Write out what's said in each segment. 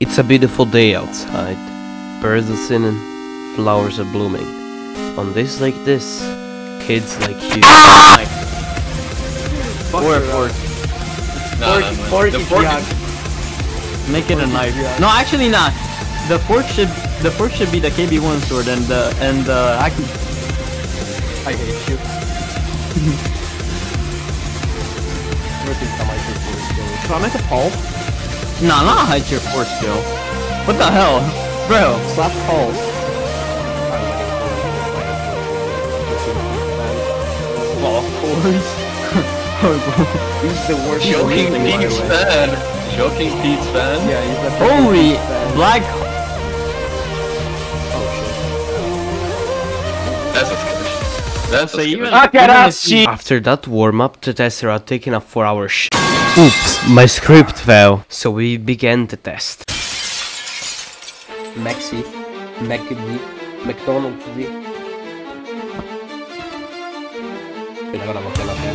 It's a beautiful day outside, birds are singing, flowers are blooming. On days like this, kids like you... Fork. Make it a knife. No, actually not. The fork should be the KB1 sword and the I hate you. Should I make a pole? Nah, not hide your force skill. What the hell? Bro, slap pole. Well, of course. He's the worst. Joking Pete's fan. Joking Pete's fan? Yeah, he's the holy black. Oh shit. That's a skittish. That's a skittish. After that warm-up, the tester had taken a 4-hour shit. Oops, my script fell. So we began the test. Maxi, McBee, McDonald's. We're gonna lock in up here.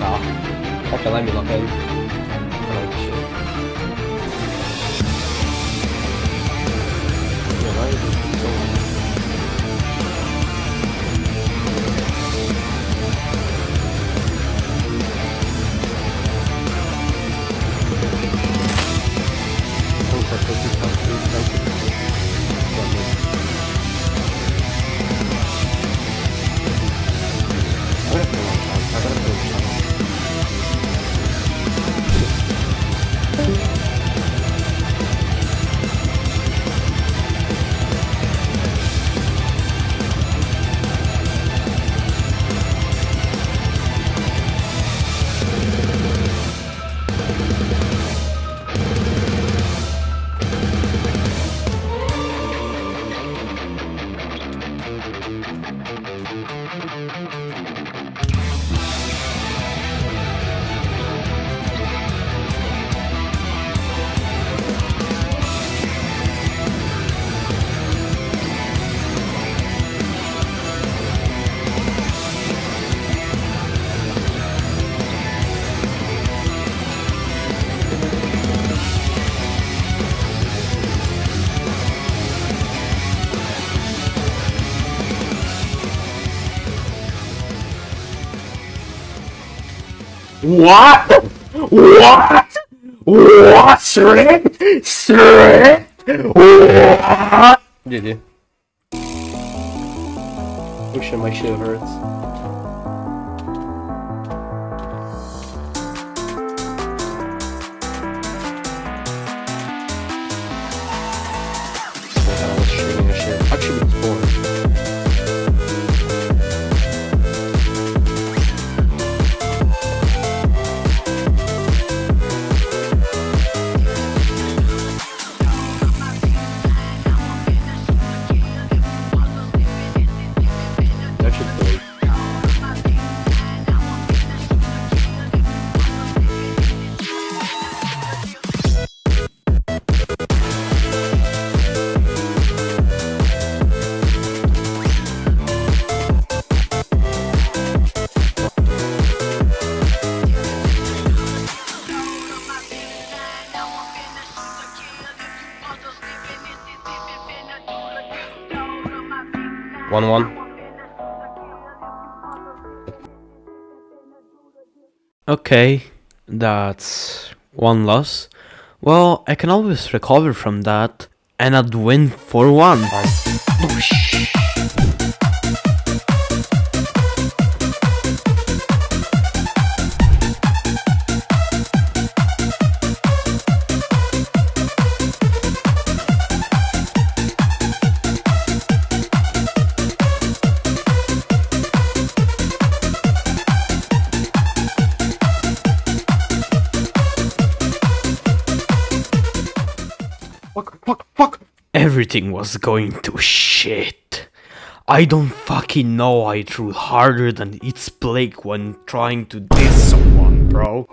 Nah. Okay, let me lock in. Like shit. What? What? What? Shred? What? GG. Oh shit, my shit hurts. I was shooting a shit. Actually, it's boring. One. Okay, that's one loss. Well, I can always recover from that and I'd win 4-1. Fuck. Everything was going to shit. I don't fucking know. I threw harder than it's Blake when trying to diss someone, bro.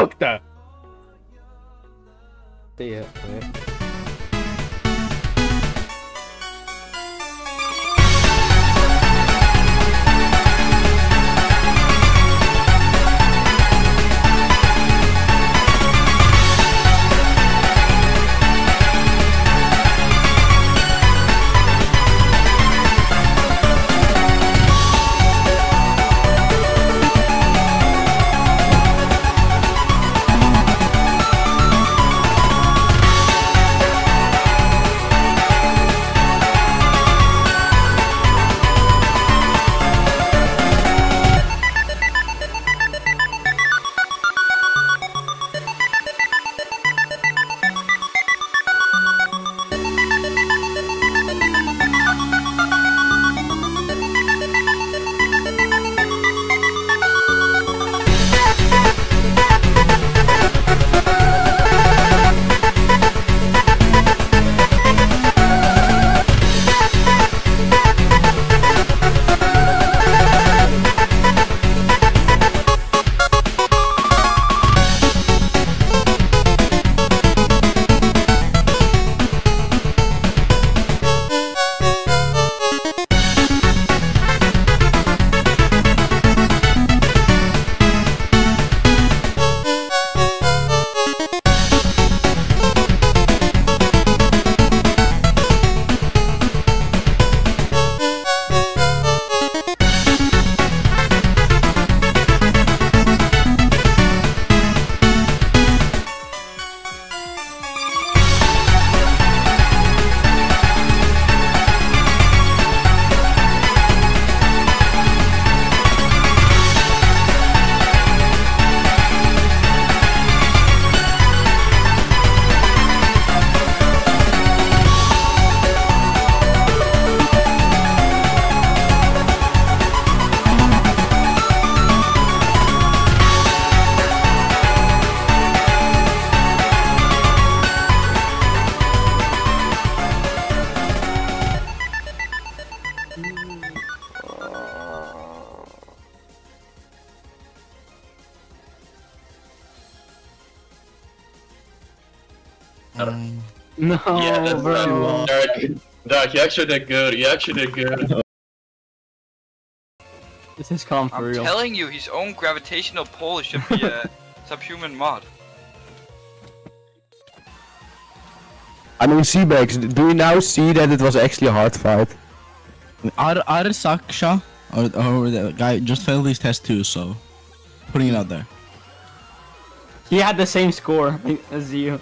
doctor! See ya. No, yeah, that's bro. Doc, you actually did good. You actually did good. This is calm for real. I'm telling you, his own gravitational pull should be a subhuman mod. I mean, Seabags, do you now see that it was actually a hard fight? Arasaksha, or the guy just failed his test too, so putting it out there. He had the same score as you.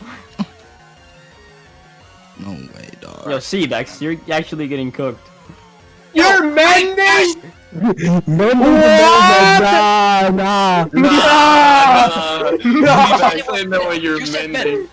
No way, dog. Yo, Seabags, you're actually getting cooked. You're mending! Mending the nah, nah. Nah, nah. You actually know what you're mending.